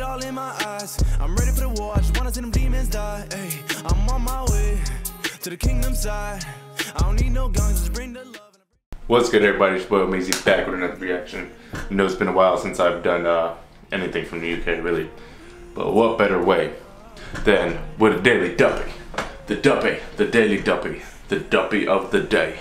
it all in my eyes. I'm ready for the war, I just wanna see them demons die. Ay, I'm on my way to the kingdom side. I don't need no guns, just bring the love. What's good, everybody? It's your boy Omeezy back with another reaction. I know it's been a while since I've done anything from the UK, really. But what better way than with a Daily Duppy. The Duppy, the Daily Duppy, the Duppy of the day.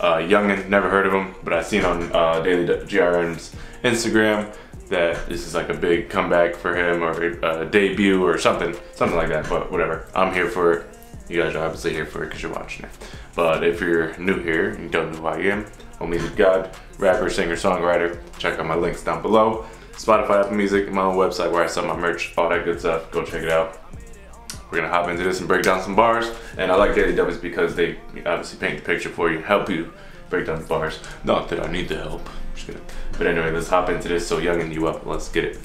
Yungen, never heard of him, but I seen on Daily GRM's Instagram that this is like a big comeback for him, or a debut or something like that, but whatever. I'm here for it. You guys are obviously here for it because you're watching it. But if you're new here and you don't know who I am, Omeezy Tha God, rapper, singer, songwriter, check out my links down below. Spotify, Apple Music, my own website where I sell my merch, all that good stuff. Go check it out. We're gonna hop into this and break down some bars. And I like Daily W's because they obviously paint the picture for you, help you break down the bars. Not that I need the help, just kidding. But anyway, let's hop into this. So Young and you up, let's get it.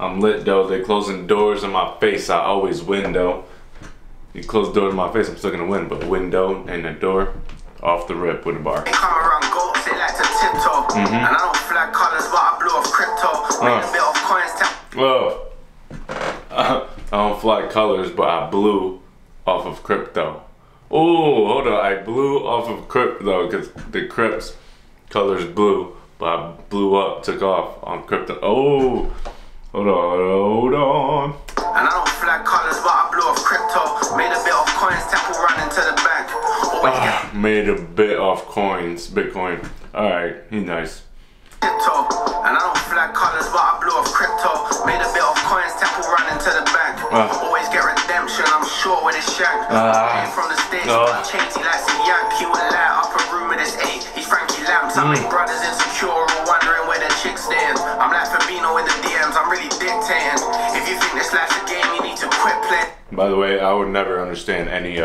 I'm lit though, they're closing doors in my face, I always win though. You close the door in my face, I'm still gonna win, but window and the door, off the rip with the bar. They come around goats, they like to tiptoe. And I don't flag colors, but I blew off crypto. Made a bit of coins I don't flag colors, but I blew off of crypto. Oh, hold on, I blew off of crypto because the Crips colors blue, but I blew up, took off on crypto. Oh. Hold on, hold on. And I don't flag colors, but I blew off crypto. Made a bit off coins, temple running to the bank. Made a bit off coins, Bitcoin. Alright, he's nice. And I don't flag colors, but I blew off crypto. Made a bit off coins, temple running to the bank. Always get redemption, I'm sure, with his shank. From the States, changey like some yank. He would light up a room with his eight. He's Frankie Lamps. I make brothers insecure, all wondering where the chick stands. I'm like Fabino in the DMs, I'm really dictating. If you think this life's a game, you need to quit playing. By the way, I would never understand any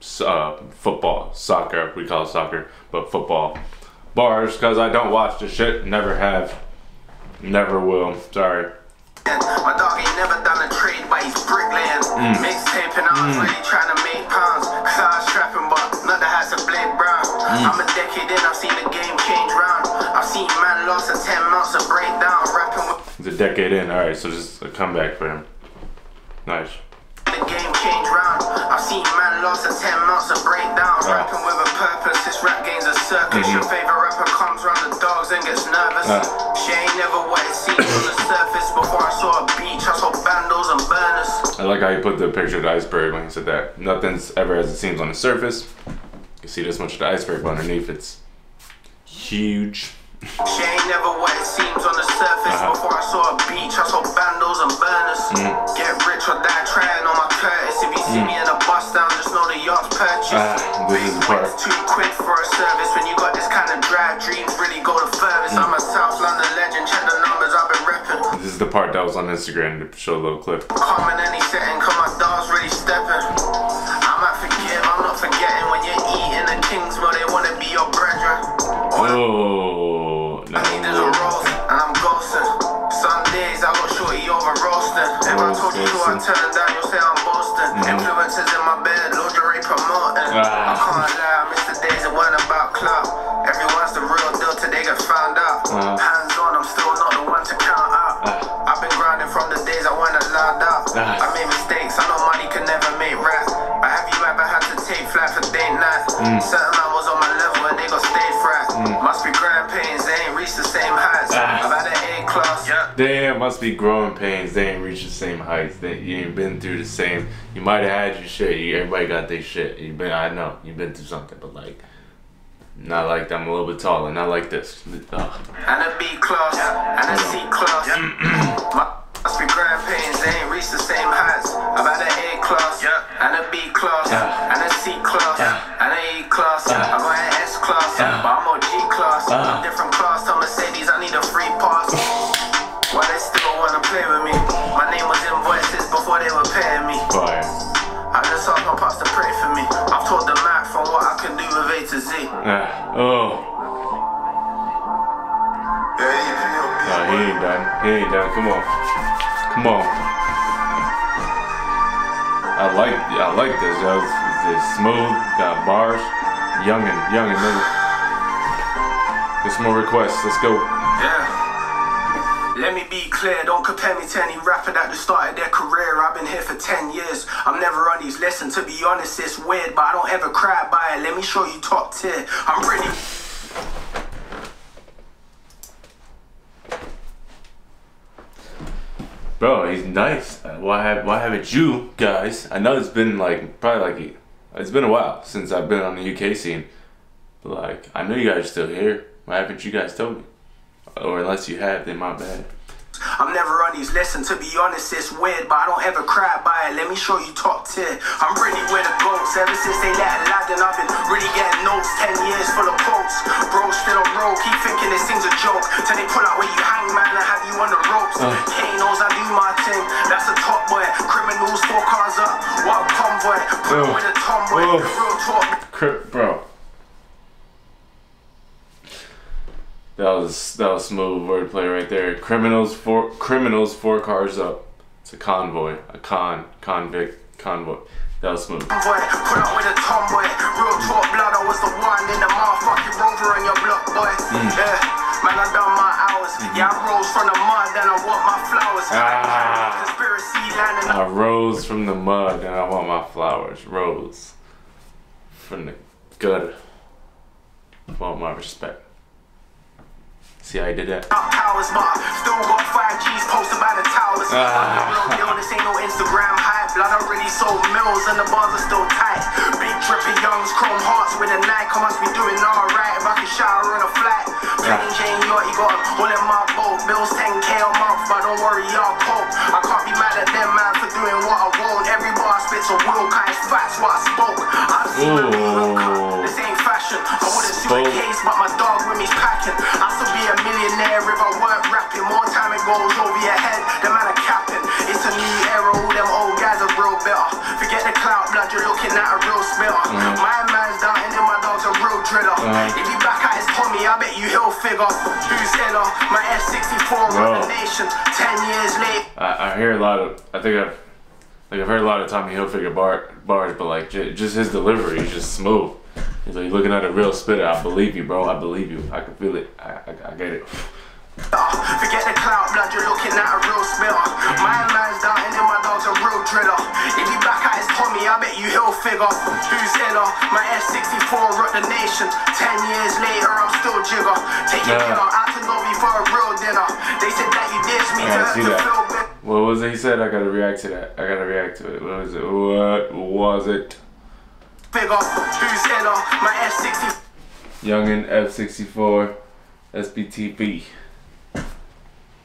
football, soccer, we call it soccer, but football bars, because I don't watch this shit, never have, never will, sorry. My dog ain't never done a trade, but he's bricklaying, mixtape, and I was really trying to make pounds, cause I was trapping, but another has to blame Brown. I'm a decade in, I've seen the game change round, I've seen man lost in 10 months of breakdown, rapping with... It's a decade in, alright, so just a comeback for him. Nice. The game change round, I've seen man lost in 10 months of breakdown, rapping with a purpose, this rap game's a circus, your favorite rapper comes round the dogs and gets nervous, she ain't never what it seems on the surface, before I saw a beach, I saw bandos and burners. I like how you put the picture of the iceberg when he said that. Nothing's ever as it seems on the surface. You see this much of the iceberg, but underneath it's huge. She ain't never what it seems on the surface. Before I saw a beach, I saw bandos and burners. Get rich or die trying on my curtis. If you see me in a bus down, just know the yacht's purchase. This is the part. £2 for a service. When you got this kind of drive, dreams really go the furthest. I'm a South London legend, check the numbers, I've been repping. This is the part that was on Instagram to show a little clip. Come in any setting, cause my dog's really stepping. I might forgive, I'm not forgetting. When you're eating the kings, well, they want to be your brethren. No. I need a roast and I'm ghosting. Some days I got shorty over roasting. If I told you who I turned down, you'll say I'm boasting. Influences in my bed, lingerie promoting. I can't lie, I miss the days it weren't about club. Everyone's the real deal till they get found out. Hands on, I'm still not the one to count out. I've been grinding from the days I weren't allowed out. I made mistakes, I know money can never make rap. But have you ever had to take flight for date night? Certain man was on my level and they got stayed fried. Must be growing pains, they ain't reached the same heights. I've had an A class. Damn, must be growing pains, they ain't reached the same heights. You ain't been through the same. You might have had your shit. Everybody got their shit. I know you've been through something, but like, not like that. I'm a little bit taller, not like this. And a B class, and a C class. Must be growing pains, they ain't reached the same heights. I've had an A class, and a B class, and a C class, and an E class. I've got an S class, but I'm on G class. I'm different class, tell Mercedes I need a free pass. Why they still wanna play with me? My name was in voices before they were paying me. I just asked my pops to pray for me. I've taught the math on what I can do with A to Z. No, he ain't done. He ain't done. Come on. Come on. I like this, yo. It's smooth. Got bars. Yungen, nigga. Get some more requests. Let's go. Yeah. Let me be clear, don't compare me to any rapper at the start of their career. I've been here for 10 years. I'm never on these lessons, to be honest, it's weird, but I don't ever cry by it. Let me show you top tier. I'm ready. Bro, he's nice. Why haven't you guys? I know it's been it's been a while since I've been on the UK scene. But I know you guys are still here. Why haven't you guys told me? Or unless you have, then my bad. I'm never on these lessons, to be honest, it's weird, but I don't ever cry by it. Let me show you top tier. I'm really where the goats. Ever since they let Aladdin, I've been really getting notes. 10 years full of quotes. Bro, still on road, keep thinking this thing's a joke. Till they pull out where you hang, man, and have you on the ropes. Kane knows I do my thing. That's a top boy. Criminals, 4 cars up. What convoy? Put with a tomboy. Real talk. Crip, bro. That was smooth wordplay right there. Criminals 4 cars up. It's a convoy, convict convoy. That was smooth. Put up with a tomboy, real talk blood. I was the one in the motherfucking rover on your block, boy. Yeah, man, I done my hours. Yeah, I rose from the mud, then I want my flowers. Conspiracy landing. I rose from the mud, then I want my flowers. Rose from the gutter. Want my respect. See how I did that. Powers bar, still got 5Gs posted by the towers. This ain't no Instagram hype. Blood already sold mills and the bars are still tight. Big trippy Youngs, Chrome Hearts with a Nike. I must be doing alright if I can shower on a flat. Plain Jane York, you got all in my boat. Bills 10K a month, but don't worry, y'all cope. I can't be mad at them, man, for doing what I want. Every bar spits a will, kind of facts what I spoke. I've seen my people come. This ain't fashion. I wouldn't do a case, but my dog with me's packing. I still be a millionaire if I weren't rapping. More time it goes over your head, the man are capping. It's a new era, all them old guys are real better. Forget the clout, blood, you're looking at a real spitter. My man's down and then my dog's a real driller. If you back at his Tommy, I bet you he'll figure. Who's iller? My F64 run the nation. 10 years late. I hear a lot of, I've heard a lot of Tommy Hilfiger bars, but just his delivery is just smooth. He's like, you're looking at a real spitter. I believe you, bro. I believe you. I can feel it. I get it. Forget the clout, blood, you're looking at a real spitter. My man's down and then my dog's a real driller. If you back at his Tommy, I bet you he'll figure. Who's iller? My F64 rocked the nation. 10 years later, I'm still jigger. Take your killer out to Novi for a real dinner. They said that you dissed me to feel big. What was it he said? I gotta react to that. I gotta react to it. What was it? What was it? Bigger, who's iller? My F60. Youngin F64 SBTV.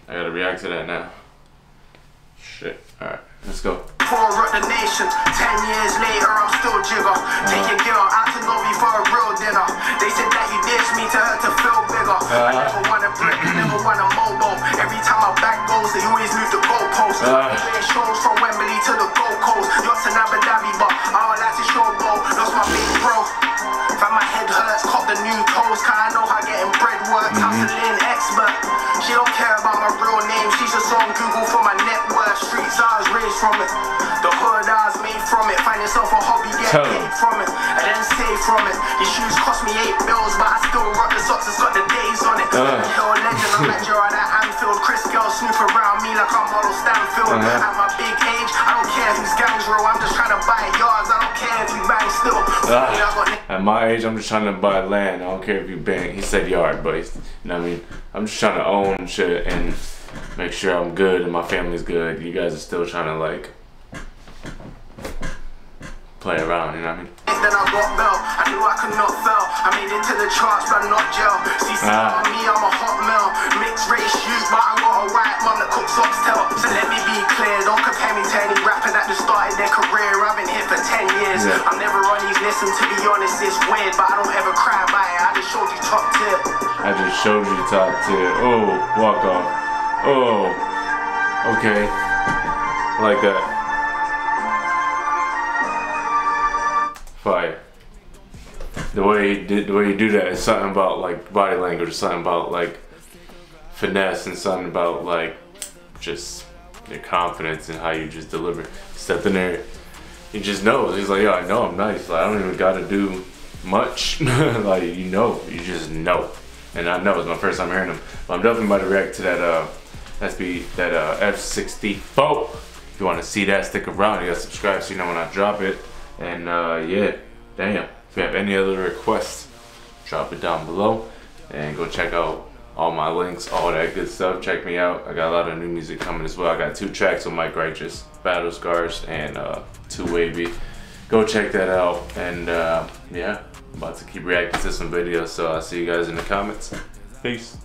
I gotta react to that now. Shit. Alright, let's go. For the nation, 10 years later, I'm still jigger. Take your girl out to Novi for a real dinner. They said that you ditched me to her to feel bigger. I never won a brick, never won a mobo. Every time my back goes, they always move the goalpost. Play shows from Wembley to the Gold Coast. Yachts to Nabadaeba, all that's a showboat. Lost my big bro. Found my head hurts, caught the new toes. Cause I know how getting bread works. I'm still an expert. She don't care about my real name. She's just on Google for my net worth. Streets I was raised from it. The hood I was made from it. Find yourself a hobby, get paid from it, and then save from it. Your shoes cost me 8 bills, but I still rock the socks. It's got the days on it. Hill legend, I met you at Anfield. Chris girl snoop around me like I'm Model Stanfield. At my big age, I don't care who's gangs roll. I'm just trying to buy yards. I don't care if you bang still. At my age, I'm just trying to buy land. I don't care if you bang. He said yard, but he's, you know what I mean? I'm just trying to own shit and make sure I'm good and my family's good. You guys are still trying to play around, you know what I mean? Then I got bell, I knew I could not fail. I made it to the charts, but not jail. CC on me, I'm a hot male. Mixed race shoes, but I got a white mum that cooks oxtail. So let me be clear, don't compare me to any rapper that just started their career. I've been here for 10 years. I'm never on these lessons, to be honest, it's weird, but I don't ever cry by it. I just showed you top tier. I just showed you top tier. Oh, walk off. Oh, okay. Like that. Fire. The way you do that is something about body language, something about finesse and something about like just your confidence and how you just deliver. Step in there, he just knows. He's like, yo, I know I'm nice. Like I don't even gotta do much. Like you know, you just know. And I know it's my first time hearing him. But I'm definitely about to react to that F64. If you want to see that, stick around. You gotta subscribe so you know when I drop it. And yeah, damn. If you have any other requests, drop it down below. And go check out all my links, all that good stuff. Check me out. I got a lot of new music coming as well. I got 2 tracks with Mike Righteous, Battle Scars, and 2 Wavy. Go check that out. And yeah, I'm about to keep reacting to some videos. So I'll see you guys in the comments. Peace.